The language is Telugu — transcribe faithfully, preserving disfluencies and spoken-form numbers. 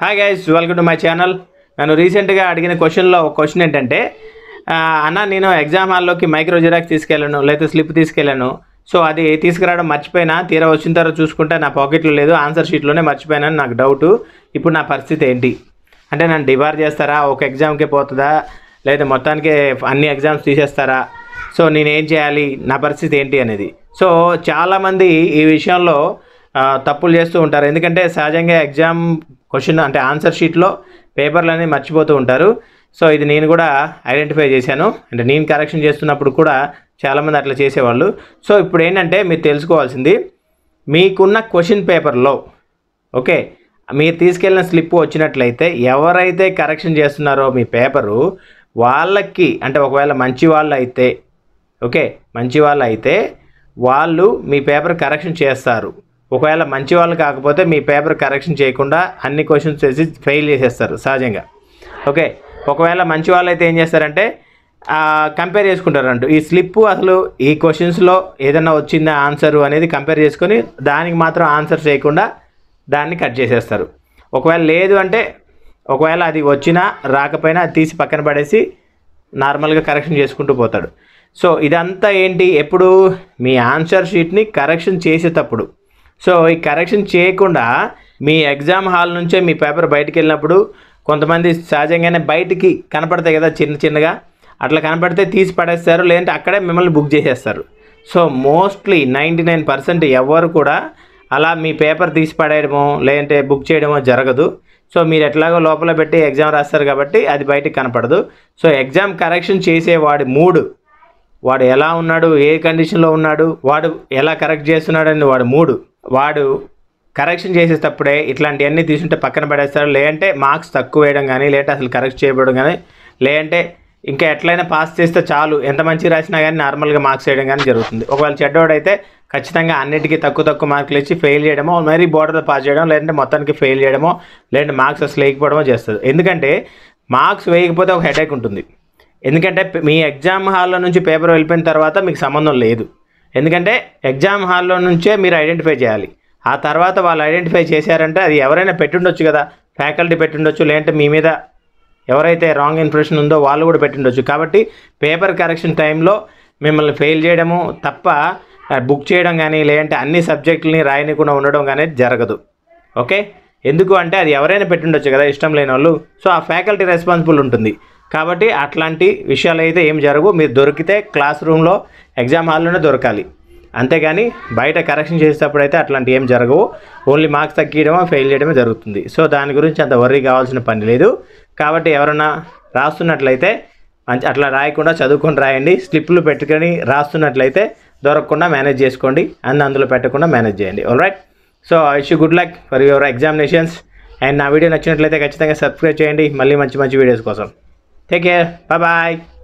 Hi guys, welcome to my channel. Nanu recent ga adigina question lo oka question entante anna nenu exam hall loki micro xerox teeskelanu ledha slip teeskelanu so adi teeskarada marchipoyina teera vachin tarvata chusukunte na pocket lo ledu answer sheet lone marchipoyina naaku doubt ippudu na paristhiti enti ante nanu debar chestara oka exam ke potada ledha mottaniki anni exams teesestara so nenu em cheyali na paristhiti enti anedi so chaala mandi ee vishayamlo తప్పులు చేస్తూ ఉంటారు ఎందుకంటే సహజంగా ఎగ్జామ్ క్వశ్చన్ అంటే ఆన్సర్ షీట్ లో పేపర్లనే మర్చిపోతూ ఉంటారు సో ఇది నేను కూడా ఐడెంటిఫై చేశాను అంటే నేను కరెక్షన్ చేస్తున్నప్పుడు కూడా చాలా మంది అట్లా చేసేవాళ్ళు సో ఇప్పుడు ఏంటంటే మీరు తెలుసుకోవాల్సింది మీకున్న క్వశ్చన్ పేపర్ లో ఓకే మీరు తీసుకెళ్ళిన స్లిప్ వచ్చినట్లయితే ఎవరైతే కరెక్షన్ చేస్తున్నారో మీ పేపరు వాళ్ళకి అంటే ఒకవేళ మంచి వాళ్ళు అయితే ఓకే మంచి వాళ్ళు అయితే వాళ్ళు మీ పేపర్ కరెక్షన్ చేస్తారు ఒకవేళ మంచి వాళ్ళు కాకపోతే మీ పేపర్ కరెక్షన్ చేయకుండా అన్ని క్వశ్చన్స్ చేసి ఫెయిల్ చేసేస్తారు సహజంగా ఓకే ఒకవేళ మంచి వాళ్ళు అయితే ఏం చేస్తారంటే కంపేర్ చేసుకుంటారంట ఈ స్లిప్ అసలు ఈ క్వశ్చన్స్లో ఏదైనా వచ్చిందా ఆన్సర్ అనేది కంపేర్ చేసుకొని దానికి మాత్రం ఆన్సర్ చేయకుండా దాన్ని కట్ చేసేస్తారు ఒకవేళ లేదు అంటే ఒకవేళ అది వచ్చినా రాకపోయినా అది తీసి పక్కన పడేసి నార్మల్గా కరెక్షన్ చేసుకుంటూ పోతాడు సో ఇదంతా ఏంటి ఎప్పుడు మీ ఆన్సర్ షీట్ని కరెక్షన్ చేసేటప్పుడు సో ఈ కరెక్షన్ చేయకుండా మీ ఎగ్జామ్ హాల్ నుంచే మీ పేపర్ బయటికి వెళ్ళినప్పుడు కొంతమంది సహజంగానే బయటికి కనపడతాయి కదా చిన్న చిన్నగా అట్లా కనపడితే తీసి పడేస్తారు లేదంటే అక్కడే మిమ్మల్ని బుక్ చేసేస్తారు so mostly ninety nine percent ఎవరు కూడా అలా మీ పేపర్ తీసి పడేయడమో లేదంటే బుక్ చేయడమో జరగదు సో మీరు ఎట్లాగో లోపల పెట్టి ఎగ్జామ్ రాస్తారు కాబట్టి అది బయటికి కనపడదు సో ఎగ్జామ్ కరెక్షన్ చేసే వాడి మూడు వాడు ఎలా ఉన్నాడు ఏ కండిషన్లో ఉన్నాడు వాడు ఎలా కరెక్ట్ చేస్తున్నాడు అని వాడు మూడు వాడు కరెక్షన్ చేసేటప్పుడే ఇట్లాంటివన్నీ తీసుకుంటే పక్కన పడేస్తారు లేదంటే మార్క్స్ తక్కువ వేయడం కానీ లేదంటే అసలు కరెక్ట్ చేయబడడం కానీ లేదంటే ఇంకా ఎట్లయినా పాస్ చేస్తే చాలు ఎంత మంచిగా రాసినా కానీ నార్మల్గా మార్క్స్ వేయడం కానీ జరుగుతుంది ఒకవేళ చెడ్డోడైతే ఖచ్చితంగా అన్నిటికీ తక్కువ తక్కువ మార్కులు ఇచ్చి ఫెయిల్ చేయడమో మరీ బోర్డర్లో పాస్ చేయడం లేదంటే మొత్తానికి ఫెయిల్ చేయడమో లేదంటే మార్క్స్ అసలు వేయకపోవడమో చేస్తారు ఎందుకంటే మార్క్స్ వేయకపోతే ఒక హెడేక్ ఉంటుంది ఎందుకంటే మీ ఎగ్జామ్ హాల్లో నుంచి పేపర్ వెళ్ళిపోయిన తర్వాత మీకు సంబంధం లేదు ఎందుకంటే ఎగ్జామ్ హాల్లో నుంచే మీరు ఐడెంటిఫై చేయాలి ఆ తర్వాత వాళ్ళు ఐడెంటిఫై చేశారంటే అది ఎవరైనా పెట్టుండొచ్చు కదా ఫ్యాకల్టీ పెట్టుండొచ్చు లేదంటే మీ మీద ఎవరైతే రాంగ్ ఇంప్రెషన్ ఉందో వాళ్ళు కూడా పెట్టుండొచ్చు కాబట్టి పేపర్ కరెక్షన్ టైంలో మిమ్మల్ని ఫెయిల్ చేయడము తప్ప బుక్ చేయడం కానీ లేదంటే అన్ని సబ్జెక్టులని రాయనీయకుండా ఉండడం కానీ జరగదు ఓకే ఎందుకు అంటే అది ఎవరైనా పెట్టుండొచ్చు కదా ఇష్టం లేని వాళ్ళు సో ఆ ఫ్యాకల్టీ రెస్పాన్సిబుల్ ఉంటుంది కాబట్టి అట్లాంటి విషయాలు అయితే ఏం జరగవు మీరు దొరికితే క్లాస్ రూమ్లో ఎగ్జామ్ హాల్లోనే దొరకాలి అంతేగాని బయట కరెక్షన్ చేసేటప్పుడు అయితే అట్లాంటి ఏం జరగవు ఓన్లీ మార్క్స్ తగ్గియడమో ఫెయిల్ చేయడమే జరుగుతుంది సో దాని గురించి అంత వర్రీ కావాల్సిన పని లేదు కాబట్టి ఎవరైనా రాస్తున్నట్లయితే అట్లా రాయకుండా చదువుకొని రాయండి స్లిప్లు పెట్టుకొని రాస్తున్నట్లయితే దొరకకుండా మేనేజ్ చేసుకోండి అండ్ అందులో పెట్టకుండా మేనేజ్ చేయండి all right so I wish you good luck for your examinations and నా వీడియో నచ్చినట్లయితే ఖచ్చితంగా సబ్స్క్రైబ్ చేయండి మళ్ళీ మంచి మంచి వీడియోస్ కోసం Take care. Bye-bye.